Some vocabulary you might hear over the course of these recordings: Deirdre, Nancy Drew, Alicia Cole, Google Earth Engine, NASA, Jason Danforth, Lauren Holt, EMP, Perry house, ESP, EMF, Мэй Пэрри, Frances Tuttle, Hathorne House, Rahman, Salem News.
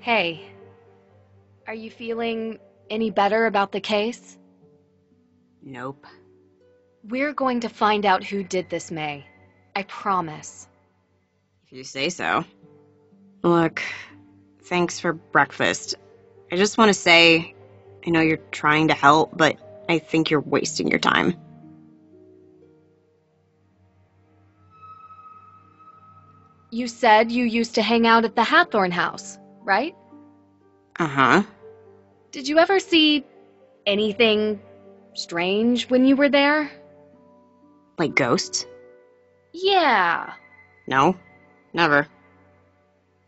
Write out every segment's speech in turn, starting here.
Hey, are you feeling any better about the case? Nope. We're going to find out who did this, May. I promise. If you say so. Look, thanks for breakfast. I just want to say, I know you're trying to help, but I think you're wasting your time. You said you used to hang out at the Hathorne house, right? Uh-huh. Did you ever see anything strange when you were there? Like ghosts? Yeah. No, never.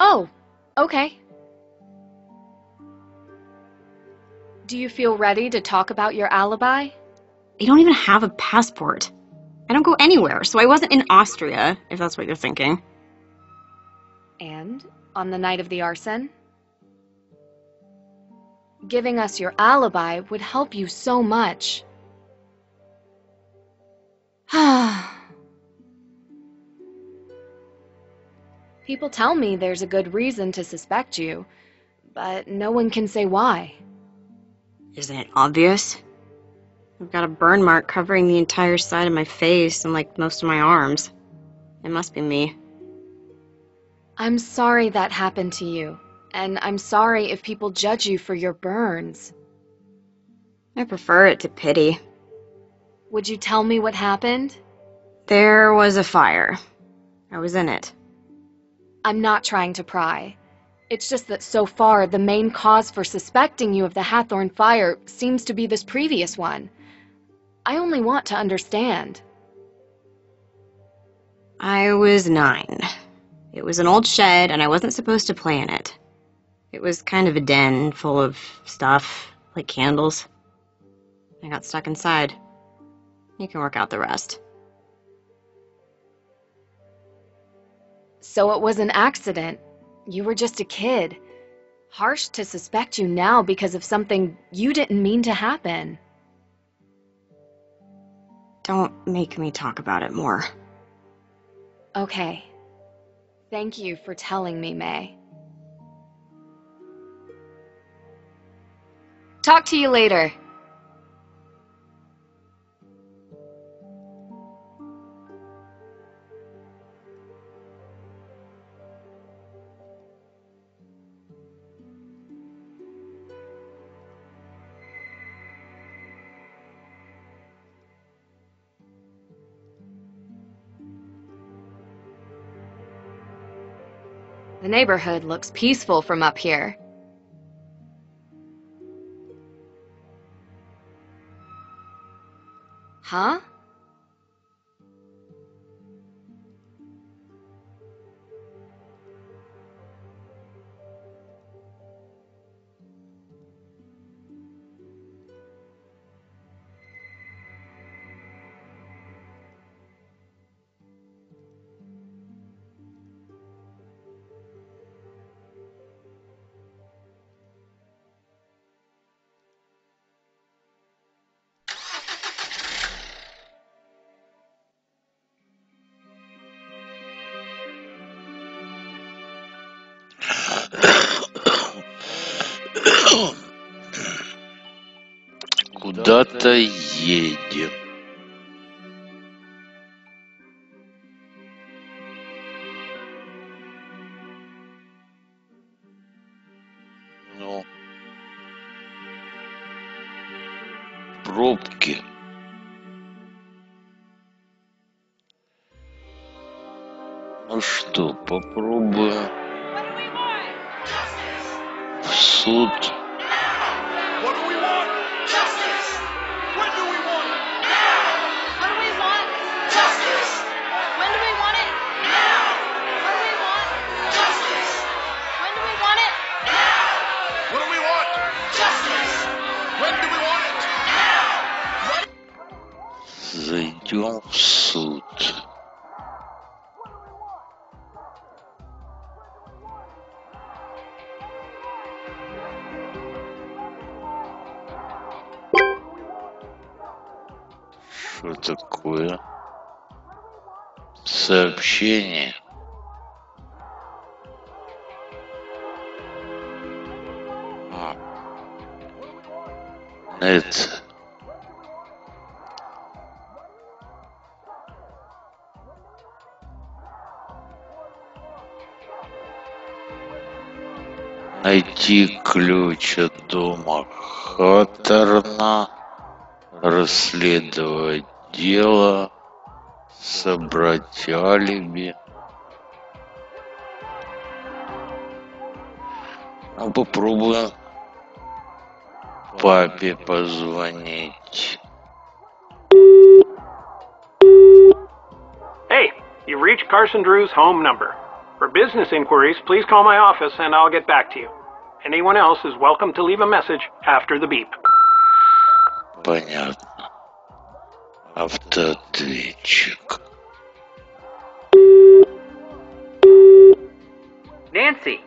Oh, okay. Do you feel ready to talk about your alibi? I don't even have a passport. I don't go anywhere, so I wasn't in Austria, if that's what you're thinking. And on the night of the arson? Giving us your alibi would help you so much. People tell me there's a good reason to suspect you, but no one can say why. Isn't it obvious? I've got a burn mark covering the entire side of my face and, like, most of my arms. It must be me. I'm sorry that happened to you. And I'm sorry if people judge you for your burns. I prefer it to pity. Would you tell me what happened? There was a fire. I was in it. I'm not trying to pry. It's just that so far, the main cause for suspecting you of the Hathorne fire seems to be this previous one. I only want to understand. I was 9. It was an old shed, and I wasn't supposed to play in it. It was kind of a den full of stuff, like candles. I got stuck inside. You can work out the rest. So it was an accident. You were just a kid. Harsh to suspect you now because of something you didn't mean to happen. Don't make me talk about it more. Okay. Thank you for telling me, May. Talk to you later. The neighborhood looks peaceful from up here. Huh? Куда-то едем. Ну. Пробки. Ну что, попробуем. В суд. Зайдем в суд. что такое? Сообщение. Нет. Найти ключ от дома Хаторна, расследовать дело, собрать алиби. А попробуем папе позвонить. Hey, you've reached Carson Drew's home number. For business inquiries, please call my office and I'll get back to you. Anyone else is welcome to leave a message after the beep. Понятно. Автоответчик. Nancy.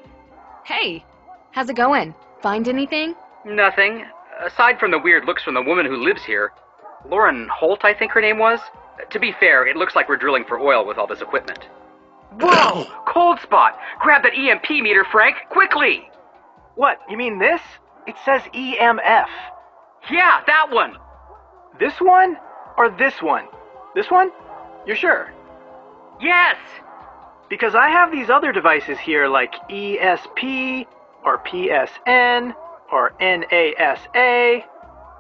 Hey, how's it going? Find anything? Nothing. Aside from the weird looks from the woman who lives here, Lauren Holt, I think her name was. To be fair, it looks like we're drilling for oil with all this equipment. Whoa! Cold spot! Grab that EMP meter, Frank! Quickly! What? You mean this? It says EMF. Yeah, that one! This one? Or this one? This one? You're sure? Yes! Because I have these other devices here like ESP, or PSN, or NASA.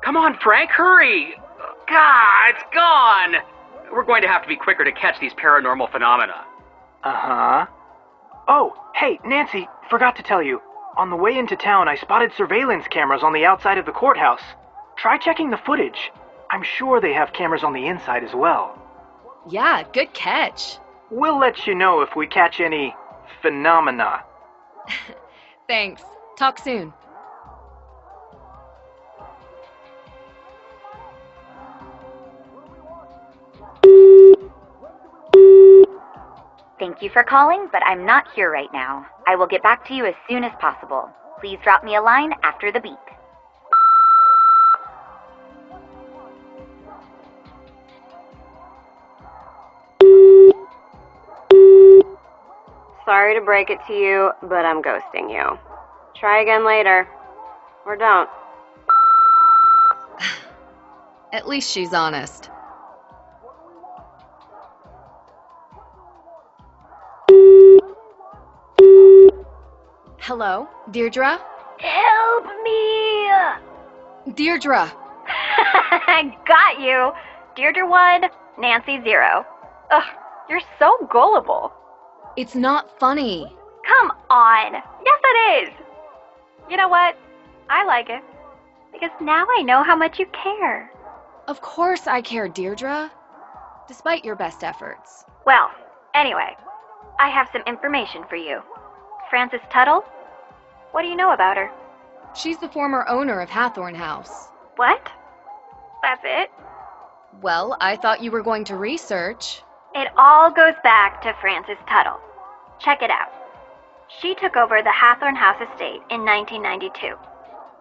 Come on, Frank, hurry! God, it's gone! We're going to have to be quicker to catch these paranormal phenomena. Uh-huh. Oh, hey, Nancy, forgot to tell you. On the way into town, I spotted surveillance cameras on the outside of the courthouse. Try checking the footage. I'm sure they have cameras on the inside as well. Yeah, good catch. We'll let you know if we catch any phenomena. Thanks. Talk soon. Thank you for calling, but I'm not here right now. I will get back to you as soon as possible. Please drop me a line after the beep. Sorry to break it to you, but I'm ghosting you. Try again later. Or don't. At least she's honest. Hello, Deirdre? Help me! Deirdre! I got you! Deirdre 1, Nancy 0. Ugh, you're so gullible. It's not funny. Come on! Yes, it is! You know what? I like it. Because now I know how much you care. Of course I care, Deirdre. Despite your best efforts. Well, anyway, I have some information for you. Frances Tuttle? What do you know about her? She's the former owner of Hathorne House. What? That's it? Well, I thought you were going to research. It all goes back to Frances Tuttle. Check it out. She took over the Hathorne House estate in 1992.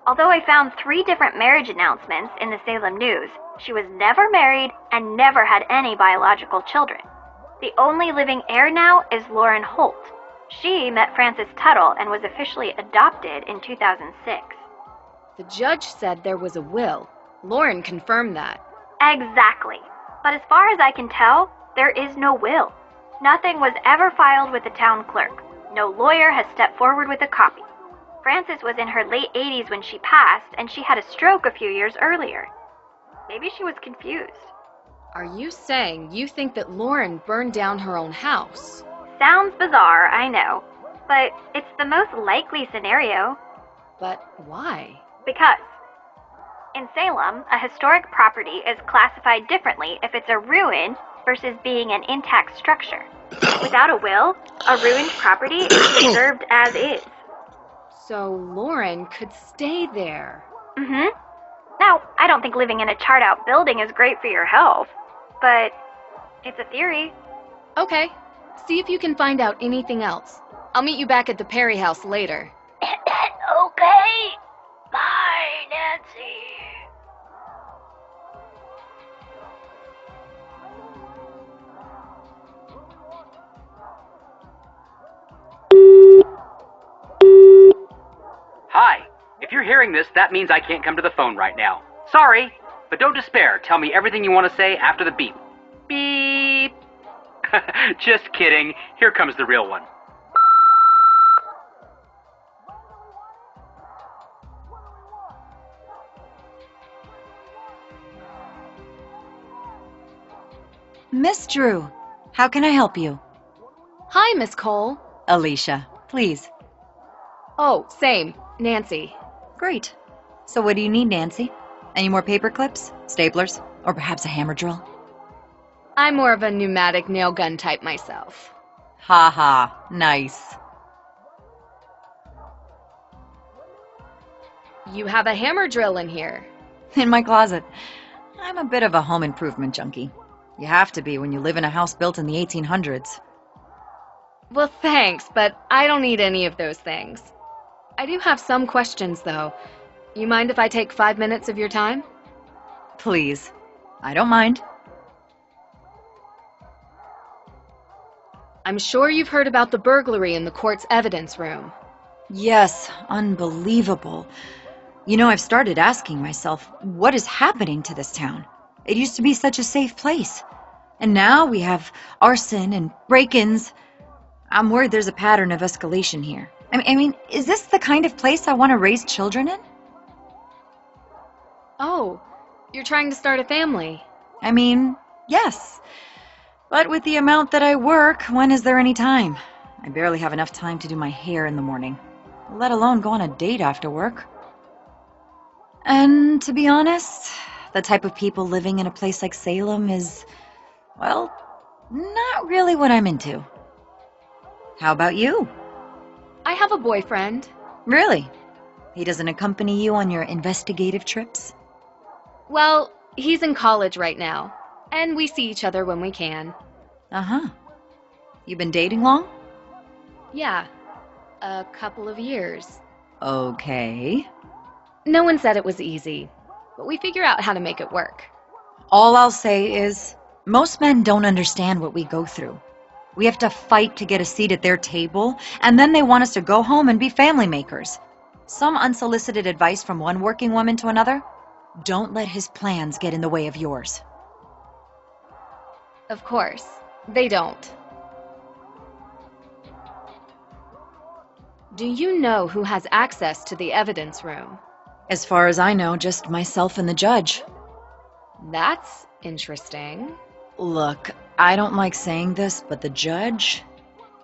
Although I found 3 different marriage announcements in the Salem News, she was never married and never had any biological children. The only living heir now is Lauren Holt. She met Frances Tuttle and was officially adopted in 2006. The judge said there was a will. Lauren confirmed that. Exactly. But as far as I can tell, there is no will. Nothing was ever filed with the town clerk. No lawyer has stepped forward with a copy. Frances was in her late 80s when she passed, and she had a stroke a few years earlier. Maybe she was confused. Are you saying you think that Lauren burned down her own house? Sounds bizarre, I know, but it's the most likely scenario. But why? Because in Salem, a historic property is classified differently if it's a ruin versus being an intact structure. Without a will, a ruined property is preserved as is. So Lauren could stay there. Mm-hmm. Now, I don't think living in a charred-out building is great for your health, but it's a theory. Okay. See if you can find out anything else. I'll meet you back at the Perry house later. Okay. Bye, Nancy. hearing this, that means I can't come to the phone right now. Sorry, but don't despair. Tell me everything you want to say after the beep. Beep. Just kidding. Here comes the real one. Miss Drew, how can I help you? Hi, Miss Cole. Alicia, please. Oh, same. Nancy. Great. So what do you need, Nancy? Any more paper clips, staplers, or perhaps a hammer drill? I'm more of a pneumatic nail gun type myself. Ha ha, nice. You have a hammer drill in here. In my closet. I'm a bit of a home improvement junkie. You have to be when you live in a house built in the 1800s. Well, thanks, but I don't need any of those things. I do have some questions, though. You mind if I take 5 minutes of your time? Please. I don't mind. I'm sure you've heard about the burglary in the court's evidence room. Yes, unbelievable. You know, I've started asking myself, what is happening to this town? It used to be such a safe place. And now we have arson and break-ins. I'm worried there's a pattern of escalation here. I mean, is this the kind of place I want to raise children in? Oh, you're trying to start a family. I mean, yes. But with the amount that I work, when is there any time? I barely have enough time to do my hair in the morning, let alone go on a date after work. And to be honest, the type of people living in a place like Salem is, well, not really what I'm into. How about you? I have a boyfriend. Really? He doesn't accompany you on your investigative trips? Well, he's in college right now, and we see each other when we can. Uh-huh. You've been dating long? Yeah, a couple of years. Okay. No one said it was easy, but we figure out how to make it work. All I'll say is, most men don't understand what we go through. We have to fight to get a seat at their table, and then they want us to go home and be family makers. Some unsolicited advice from one working woman to another, don't let his plans get in the way of yours. Of course, they don't. Do you know who has access to the evidence room? As far as I know, just myself and the judge. That's interesting. Look, I don't like saying this, but the judge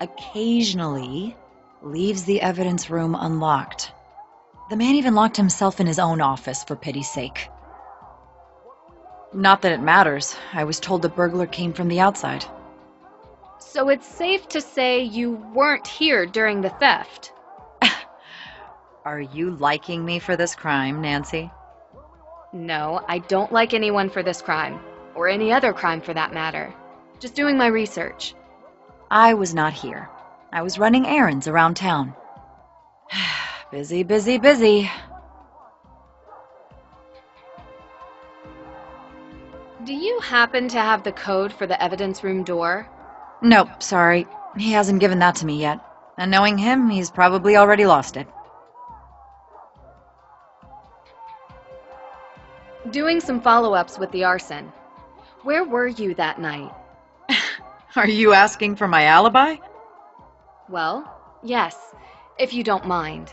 occasionally leaves the evidence room unlocked. The man even locked himself in his own office, for pity's sake. Not that it matters. I was told the burglar came from the outside. So it's safe to say you weren't here during the theft. Are you liking me for this crime, Nancy? No, I don't like anyone for this crime, or any other crime for that matter. Just doing my research. I was not here. I was running errands around town. Busy, busy, busy. Do you happen to have the code for the evidence room door? Nope, sorry. He hasn't given that to me yet. And knowing him, he's probably already lost it. Doing some follow-ups with the arson. Where were you that night? Are you asking for my alibi? Well, yes, if you don't mind.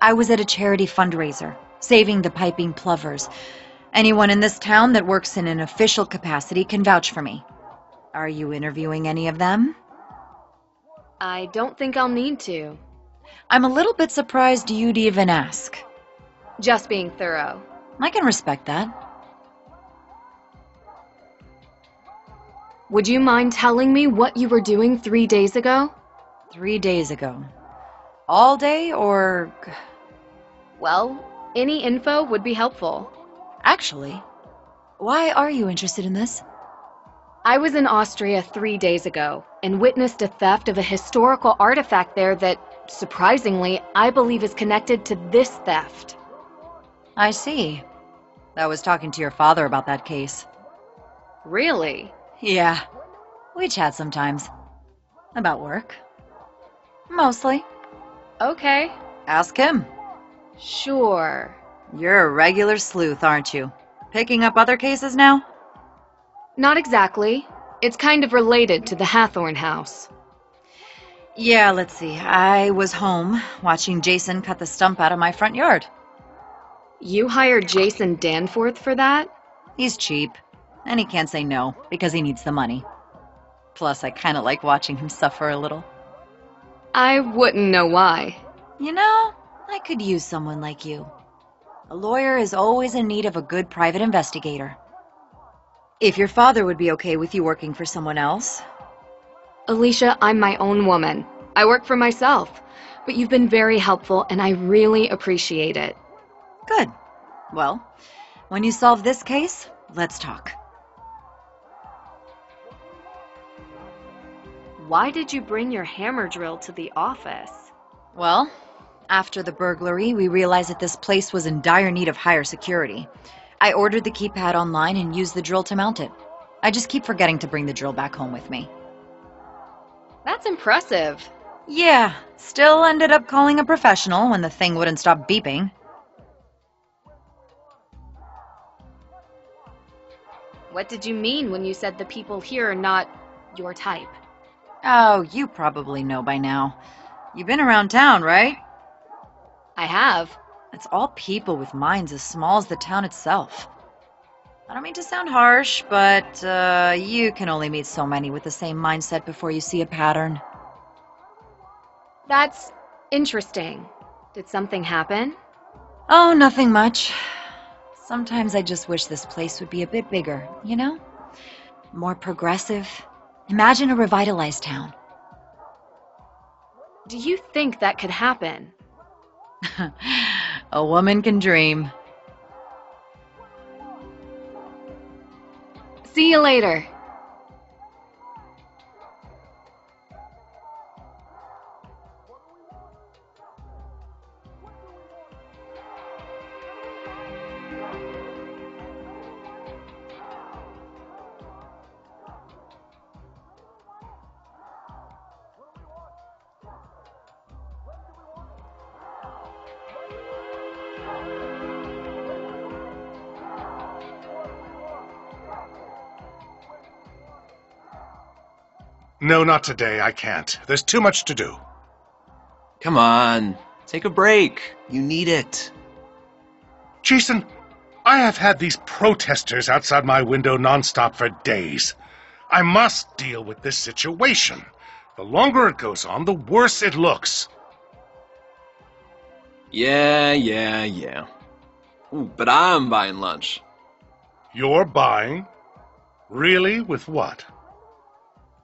I was at a charity fundraiser, saving the piping plovers. Anyone in this town that works in an official capacity can vouch for me. Are you interviewing any of them? I don't think I'll need to. I'm a little bit surprised you'd even ask. Just being thorough. I can respect that. Would you mind telling me what you were doing 3 days ago? 3 days ago. All day or... Well, any info would be helpful. Actually, why are you interested in this? I was in Austria 3 days ago and witnessed a theft of a historical artifact there that, surprisingly, I believe is connected to this theft. I see. I was talking to your father about that case. Really? Yeah, we chat sometimes. About work. Mostly. Okay. Ask him. Sure. You're a regular sleuth, aren't you? Picking up other cases now? Not exactly. It's kind of related to the Hathorne house. Yeah, let's see. I was home, watching Jason cut the stump out of my front yard. You hired Jason Danforth for that? He's cheap, and he can't say no, because he needs the money. Plus, I kind of like watching him suffer a little. I wouldn't know why. You know, I could use someone like you. A lawyer is always in need of a good private investigator. If your father would be okay with you working for someone else. Alicia, I'm my own woman. I work for myself. But you've been very helpful, and I really appreciate it. Good. Well, when you solve this case, let's talk. Why did you bring your hammer drill to the office? Well, after the burglary, we realized that this place was in dire need of higher security. I ordered the keypad online and used the drill to mount it. I just keep forgetting to bring the drill back home with me. That's impressive. Yeah, still ended up calling a professional when the thing wouldn't stop beeping. What did you mean when you said the people here are not your type? Oh, you probably know by now. You've been around town, right? I have. It's all people with minds as small as the town itself. I don't mean to sound harsh, but you can only meet so many with the same mindset before you see a pattern. That's interesting. Did something happen? Oh, nothing much. Sometimes I just wish this place would be a bit bigger, you know? More progressive. Imagine a revitalized town. Do you think that could happen? A woman can dream. See you later. No, not today. I can't. There's too much to do. Come on. Take a break. You need it. Jason, I have had these protesters outside my window nonstop for days. I must deal with this situation. The longer it goes on, the worse it looks. Yeah. Ooh, but I'm buying lunch. You're buying? Really? With what?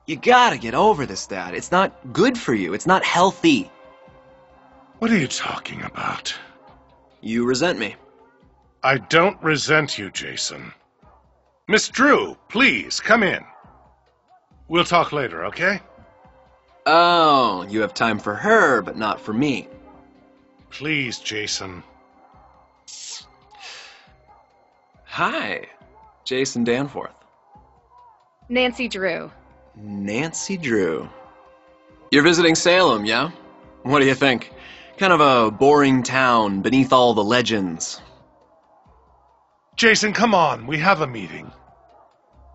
You gotta get over this, Dad. It's not good for you. It's not healthy. What are you talking about? You resent me. I don't resent you, Jason. Miss Drew, please, come in. We'll talk later, okay? Oh, you have time for her, but not for me. Please, Jason. Hi, Jason Danforth. Nancy Drew. Nancy Drew. You're visiting Salem, yeah? What do you think? Kind of a boring town beneath all the legends. Jason, come on. We have a meeting.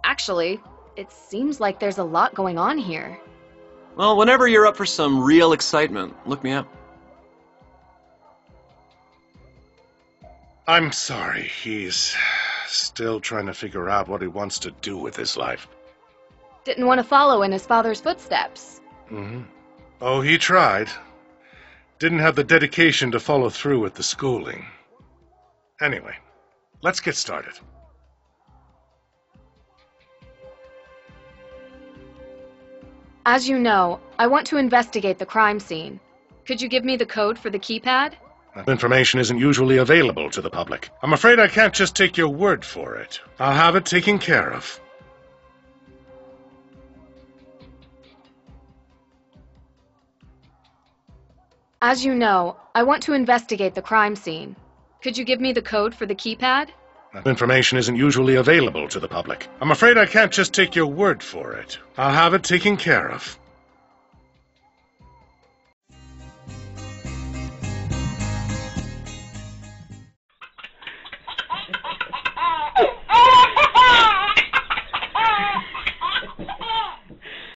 Actually, it seems like there's a lot going on here. Well, whenever you're up for some real excitement, look me up. I'm sorry. He's still trying to figure out what he wants to do with his life. Didn't want to follow in his father's footsteps. Oh, he tried. Didn't have the dedication to follow through with the schooling. Anyway, let's get started. As you know, I want to investigate the crime scene. Could you give me the code for the keypad? That information isn't usually available to the public. I'm afraid I can't just take your word for it. I'll have it taken care of. As you know, I want to investigate the crime scene. Could you give me the code for the keypad? That information isn't usually available to the public. I'm afraid I can't just take your word for it. I'll have it taken care of.